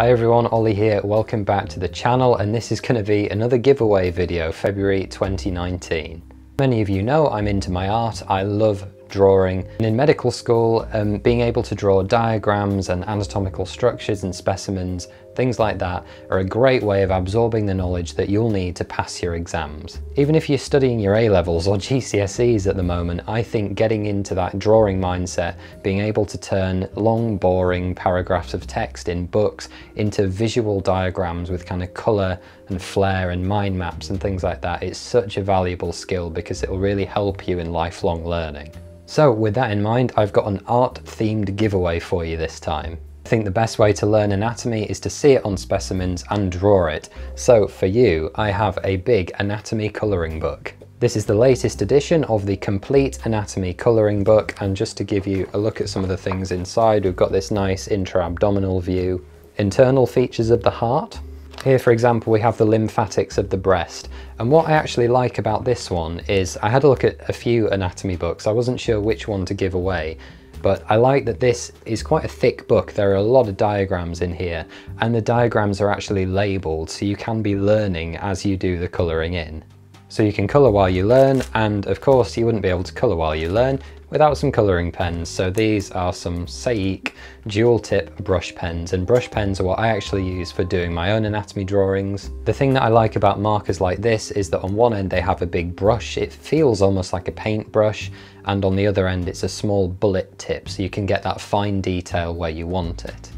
Hi everyone, Ollie here, welcome back to the channel, and this is going to be another giveaway video, February 2019. Many of you know I'm into my art, I love drawing, and in medical school being able to draw diagrams and anatomical structures and specimens, things like that, are a great way of absorbing the knowledge that you'll need to pass your exams. Even if you're studying your A-levels or GCSEs at the moment, I think getting into that drawing mindset, being able to turn long boring paragraphs of text in books into visual diagrams with kind of colour and flair and mind maps and things like that, it's such a valuable skill because it will really help you in lifelong learning. So with that in mind, I've got an art-themed giveaway for you this time. I think the best way to learn anatomy is to see it on specimens and draw it. So for you, I have a big anatomy colouring book. This is the latest edition of the Complete Anatomy Colouring Book, and just to give you a look at some of the things inside, we've got this nice intra-abdominal view, internal features of the heart. Here, for example, we have the lymphatics of the breast. And what I actually like about this one is I had a look at a few anatomy books. I wasn't sure which one to give away, but I like that this is quite a thick book. There are a lot of diagrams in here, and the diagrams are actually labeled, so you can be learning as you do the colouring in. So you can colour while you learn, and of course you wouldn't be able to colour while you learn without some colouring pens. So these are some Saiic dual tip brush pens, and brush pens are what I actually use for doing my own anatomy drawings. The thing that I like about markers like this is that on one end they have a big brush, it feels almost like a paintbrush, and on the other end it's a small bullet tip, so you can get that fine detail where you want it.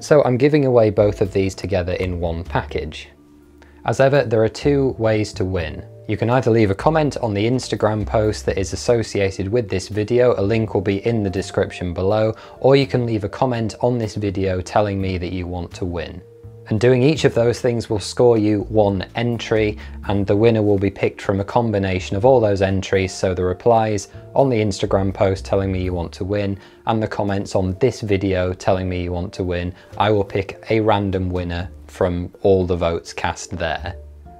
So I'm giving away both of these together in one package. As ever, there are two ways to win. You can either leave a comment on the Instagram post that is associated with this video, a link will be in the description below, or you can leave a comment on this video telling me that you want to win. And doing each of those things will score you one entry, and the winner will be picked from a combination of all those entries, so the replies on the Instagram post telling me you want to win, and the comments on this video telling me you want to win. I will pick a random winner from all the votes cast there.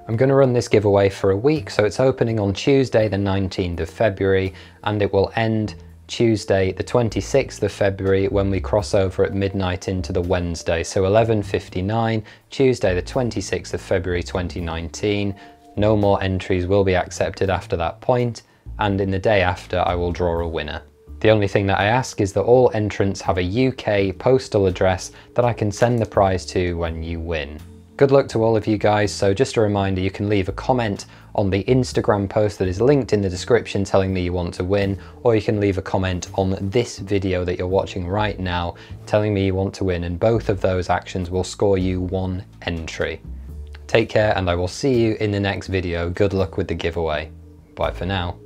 I'm going to run this giveaway for a week, so it's opening on Tuesday the 19th of February, and it will end Tuesday the 26th of February when we cross over at midnight into the Wednesday, so 11:59, Tuesday the 26th of February 2019. No more entries will be accepted after that point, and in the day after I will draw a winner. The only thing that I ask is that all entrants have a UK postal address that I can send the prize to when you win. Good luck to all of you guys. So just a reminder, you can leave a comment on the Instagram post that is linked in the description telling me you want to win, or you can leave a comment on this video that you're watching right now telling me you want to win, and both of those actions will score you one entry. Take care, and I will see you in the next video. Good luck with the giveaway. Bye for now.